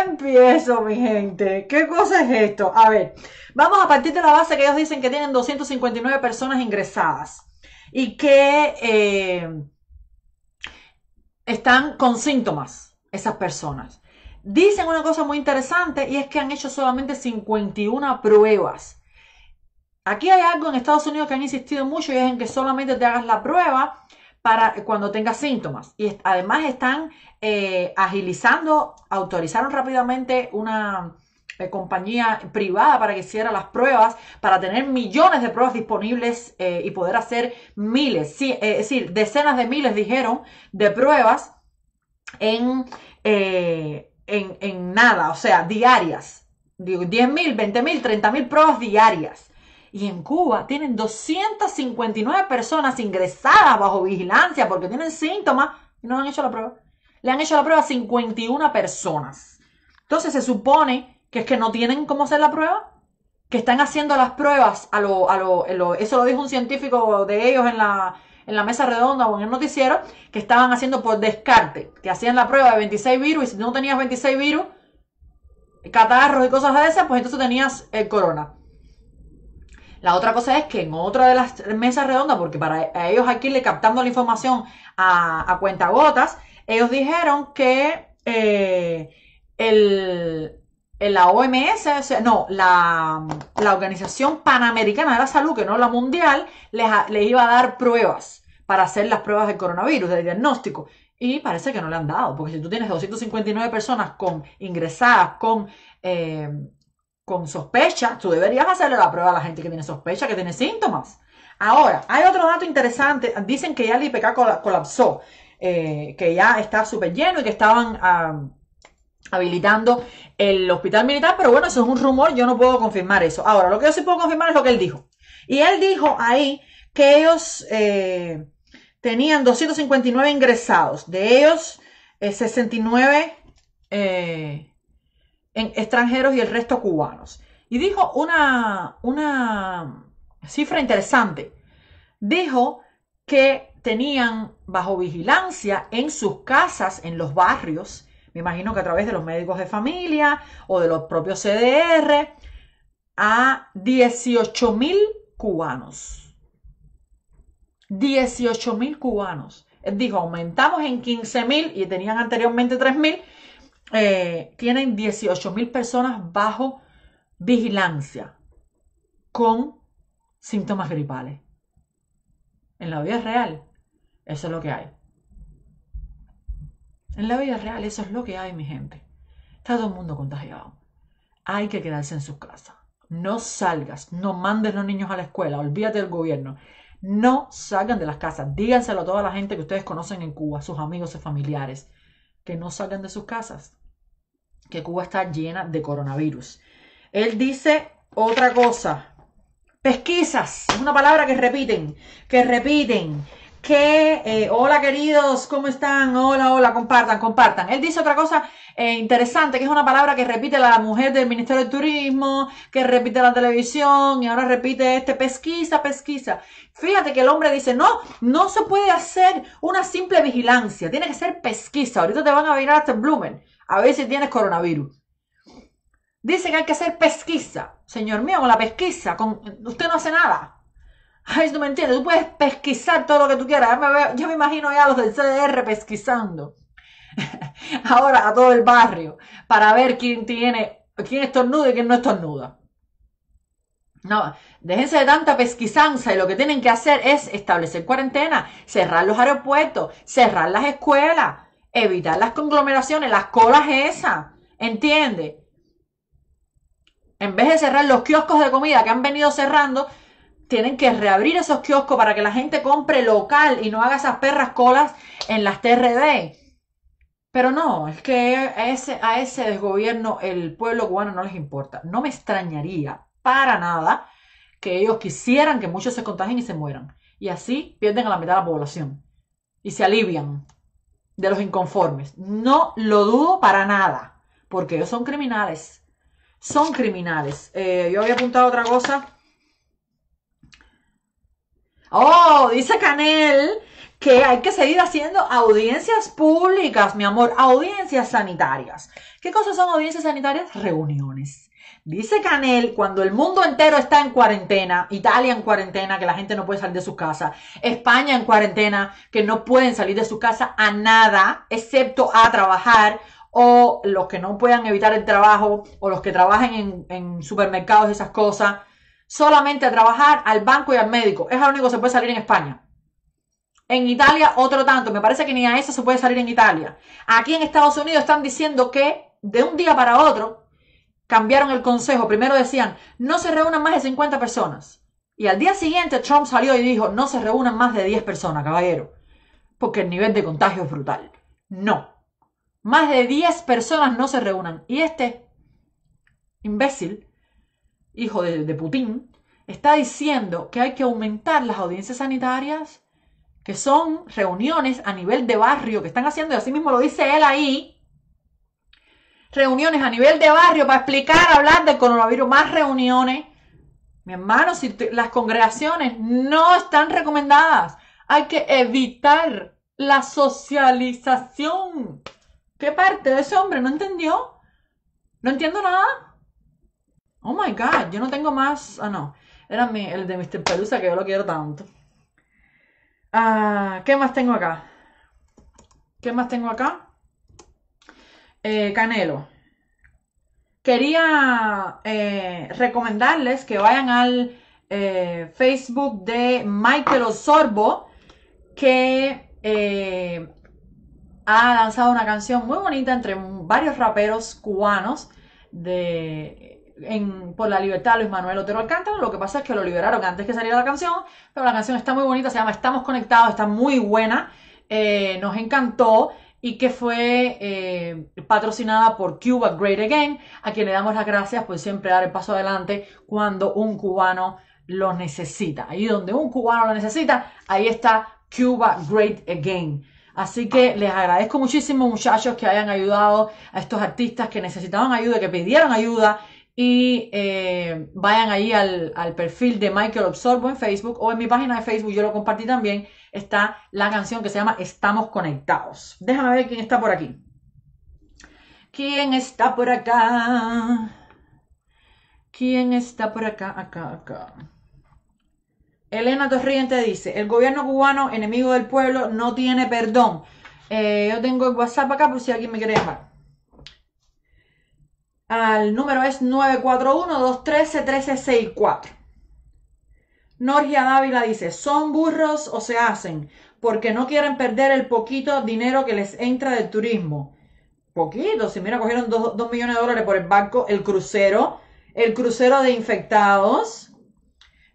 empiezo, mi gente? ¿Qué cosa es esto? A ver, vamos a partir de la base que ellos dicen que tienen 259 personas ingresadas y que están con síntomas esas personas. Dicen una cosa muy interesante y es que han hecho solamente 51 pruebas. Aquí hay algo en Estados Unidos que han insistido mucho y es en que solamente te hagas la prueba para cuando tengas síntomas. Y además están autorizaron rápidamente una compañía privada para que hiciera las pruebas, para tener millones de pruebas disponibles y poder hacer miles, sí, es decir, decenas de miles, dijeron, de pruebas en nada, o sea, diarias. Digo, 10.000, 20.000, 30.000 pruebas diarias. Y en Cuba tienen 259 personas ingresadas bajo vigilancia porque tienen síntomas y no han hecho la prueba. Le han hecho la prueba a 51 personas. Entonces se supone que es que no tienen cómo hacer la prueba, que están haciendo las pruebas eso lo dijo un científico de ellos en la mesa redonda o en el noticiero, que estaban haciendo por descarte, que hacían la prueba de 26 virus y si no tenías 26 virus, catarros y cosas de esas, pues entonces tenías el corona. La otra cosa es que en otra de las mesas redondas, porque para ellos aquí le captando la información a cuentagotas, ellos dijeron que la OMS, o sea, no, la Organización Panamericana de la Salud, que no la mundial, les iba a dar pruebas para hacer las pruebas del coronavirus, del diagnóstico. Y parece que no le han dado, porque si tú tienes 259 personas ingresadas con sospecha, tú deberías hacerle la prueba a la gente que tiene sospecha, que tiene síntomas. Ahora, hay otro dato interesante. Dicen que ya el IPK colapsó, que ya está súper lleno y que estaban habilitando el hospital militar, pero bueno, eso es un rumor, yo no puedo confirmar eso. Ahora, lo que yo sí puedo confirmar es lo que él dijo. Y él dijo ahí que ellos tenían 259 ingresados, de ellos 69... en extranjeros y el resto cubanos. Y dijo una cifra interesante. Dijo que tenían bajo vigilancia en sus casas, en los barrios, me imagino que a través de los médicos de familia o de los propios CDR, a 18.000 cubanos. 18.000 cubanos. Él dijo, aumentamos en 15.000 y tenían anteriormente 3.000. Tienen 18.000 personas bajo vigilancia con síntomas gripales. En la vida real, eso es lo que hay. En la vida real, eso es lo que hay, mi gente. Está todo el mundo contagiado. Hay que quedarse en sus casas. No salgas, no mandes los niños a la escuela, olvídate del gobierno. No salgan de las casas. Díganselo a toda la gente que ustedes conocen en Cuba, sus amigos, sus familiares, que no salgan de sus casas, que Cuba está llena de coronavirus. Él dice otra cosa. Pesquisas, es una palabra que repiten. Que, hola queridos, ¿cómo están? Hola, hola, compartan. Él dice otra cosa interesante, que es una palabra que repite la mujer del Ministerio de Turismo, que repite la televisión, y ahora repite pesquisa. Fíjate que el hombre dice, no se puede hacer una simple vigilancia, tiene que ser pesquisa. Ahorita te van a venir hasta el Blumen a ver si tienes coronavirus. Dice que hay que hacer pesquisa. Señor mío, con la pesquisa, usted no hace nada. Ay, tú me entiendes, tú puedes pesquisar todo lo que tú quieras. Yo me imagino ya a los del CDR pesquisando ahora a todo el barrio para ver quién estornuda y quién no estornuda. No, déjense de tanta pesquisanza y lo que tienen que hacer es establecer cuarentena, cerrar los aeropuertos, cerrar las escuelas, evitar las conglomeraciones, las colas esas, ¿entiendes? En vez de cerrar los kioscos de comida que han venido cerrando, tienen que reabrir esos kioscos para que la gente compre local y no haga esas perras colas en las TRD. Pero no, es que a ese desgobierno el pueblo cubano no les importa. No me extrañaría para nada que ellos quisieran que muchos se contagien y se mueran. Y así pierden a la mitad de la población. Y se alivian de los inconformes. No lo dudo para nada, porque ellos son criminales. Son criminales. Yo había apuntado otra cosa. Oh, dice Canel que hay que seguir haciendo audiencias públicas, mi amor. Audiencias sanitarias. ¿Qué cosas son audiencias sanitarias? Reuniones. Dice Canel, cuando el mundo entero está en cuarentena, Italia en cuarentena, que la gente no puede salir de sus casas, España en cuarentena, que no pueden salir de su casa a nada, excepto a trabajar, o los que no puedan evitar el trabajo, o los que trabajen en supermercados y esas cosas, solamente a trabajar, al banco y al médico. Es lo único que se puede salir en España. En Italia, otro tanto. Me parece que ni a eso se puede salir en Italia. Aquí en Estados Unidos están diciendo que de un día para otro cambiaron el consejo. Primero decían, no se reúnan más de 50 personas. Y al día siguiente Trump salió y dijo, no se reúnan más de 10 personas, caballero. Porque el nivel de contagio es brutal. No. Más de 10 personas no se reúnan. Y este imbécil, hijo de Putin, está diciendo que hay que aumentar las audiencias sanitarias, que son reuniones a nivel de barrio que están haciendo, y así mismo lo dice él ahí, reuniones a nivel de barrio para explicar, hablar del coronavirus, más reuniones. Mi hermano, si las congregaciones no están recomendadas, hay que evitar la socialización. ¿Qué parte de ese hombre no entendió? No entiendo nada. Oh my God, yo no tengo más. Ah, no. Era el de Mr. Pelusa, que yo lo quiero tanto. Ah, ¿qué más tengo acá? Canelo. Quería recomendarles que vayan al Facebook de Michael Osorbo, que ha lanzado una canción muy bonita entre varios raperos cubanos por la libertad de Luis Manuel Otero Alcántara. Lo que pasa es que lo liberaron antes que saliera la canción, pero la canción está muy bonita, se llama Estamos Conectados, está muy buena, nos encantó, y que fue patrocinada por Cuba Great Again, a quien le damos las gracias por siempre dar el paso adelante cuando un cubano lo necesita. Ahí donde un cubano lo necesita, ahí está Cuba Great Again. Así que les agradezco muchísimo, muchachos, que hayan ayudado a estos artistas que necesitaban ayuda, que pidieron ayuda, y vayan ahí al perfil de Michael Osorbo en Facebook, o en mi página de Facebook, yo lo compartí también, está la canción que se llama Estamos Conectados. Déjame ver quién está por aquí. ¿Quién está por acá? Acá. Elena Torriente dice, el gobierno cubano, enemigo del pueblo, no tiene perdón. Yo tengo el WhatsApp acá por si alguien me quiere dejar. El número es 941-213-1364. Norgia Dávila dice, son burros o se hacen, porque no quieren perder el poquito dinero que les entra del turismo. Poquito, si mira, cogieron 2 millones de dólares por el barco, el crucero de infectados.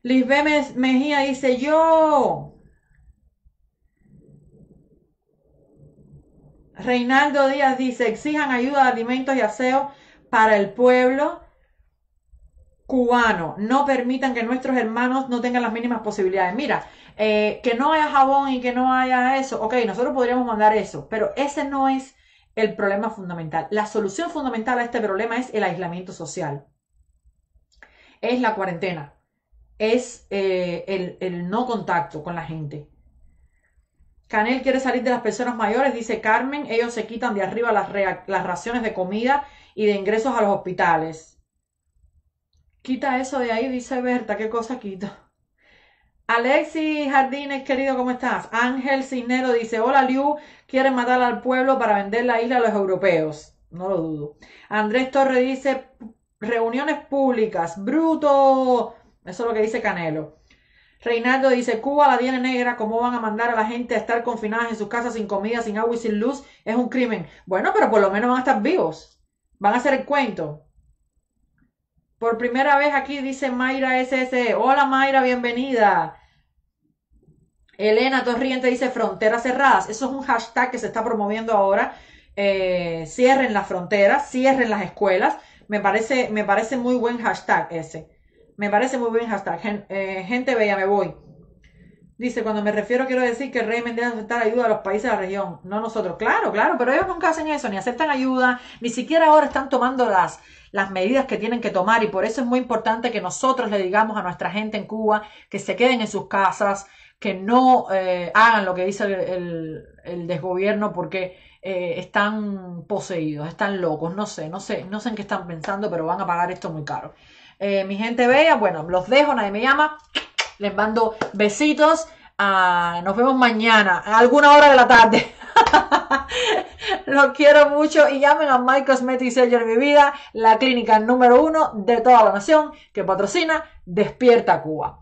Lisbeth Mejía dice yo. Reinaldo Díaz dice, exijan ayuda de alimentos y aseo para el pueblo cubano. No permitan que nuestros hermanos no tengan las mínimas posibilidades. Mira, que no haya jabón y que no haya eso. Ok, nosotros podríamos mandar eso, pero ese no es el problema fundamental. La solución fundamental a este problema es el aislamiento social. Es la cuarentena. Es el no contacto con la gente. Canel quiere salir de las personas mayores, dice Carmen. Ellos se quitan de arriba las raciones de comida y de ingresos a los hospitales. Quita eso de ahí, dice Berta. ¿Qué cosa quito? Alexis Jardines, querido, ¿cómo estás? Ángel Cisnero dice, hola Liu, quieren matar al pueblo para vender la isla a los europeos. No lo dudo. Andrés Torres dice, reuniones públicas, bruto. Eso es lo que dice Canelo. Reinaldo dice, Cuba la tiene negra, ¿cómo van a mandar a la gente a estar confinadas en sus casas sin comida, sin agua y sin luz? Es un crimen. Bueno, pero por lo menos van a estar vivos. Van a hacer el cuento. Por primera vez aquí dice Mayra SS. Hola Mayra, bienvenida. Elena Torriente dice, fronteras cerradas. Eso es un hashtag que se está promoviendo ahora. Cierren las fronteras, cierren las escuelas. Me parece muy buen hashtag ese. Me parece muy bien hashtag. Gente bella, me voy. Dice, cuando me refiero quiero decir que el régimen debe aceptar ayuda a los países de la región. No nosotros. Claro, claro, pero ellos nunca hacen eso, ni aceptan ayuda, ni siquiera ahora están tomando las medidas que tienen que tomar. Y por eso es muy importante que nosotros le digamos a nuestra gente en Cuba que se queden en sus casas, que no hagan lo que dice el desgobierno porque están poseídos, están locos. No sé en qué están pensando, pero van a pagar esto muy caro. Mi gente bella, bueno, los dejo, nadie me llama, les mando besitos, nos vemos mañana, a alguna hora de la tarde, los quiero mucho y llamen a My Cosmetic Surgery Mi Vida, la clínica número 1 de toda la nación que patrocina Despierta Cuba.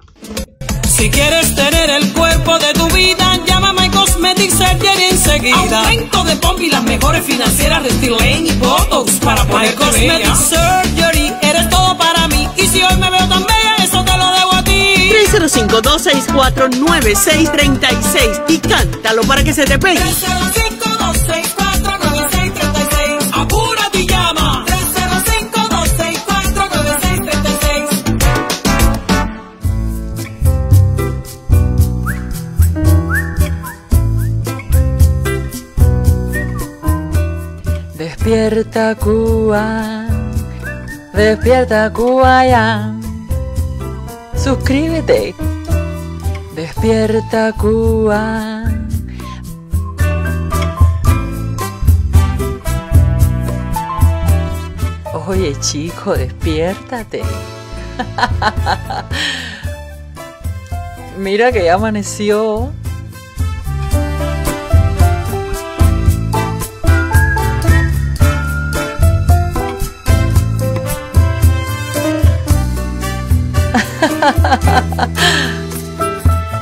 Si quieres tener el cuerpo de tu vida, llama a My Cosmetic Surgery enseguida. Aumento de pompa y las mejores financieras de Tilani y Botox para poder con ella. My Cosmetic Surgery, eres todo para mí. Y si hoy me veo tan bella, eso te lo debo a ti. 305-264-9636 y cántalo para que se te pegue. 305-264-9636. Apúrate y llama. 305-264-9636. Despierta Cuba, despierta Cuba ya. Suscríbete. Despierta Cuba. Oye, chico, despiértate. Mira que ya amaneció.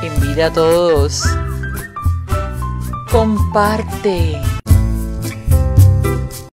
Invita a todos. Comparte.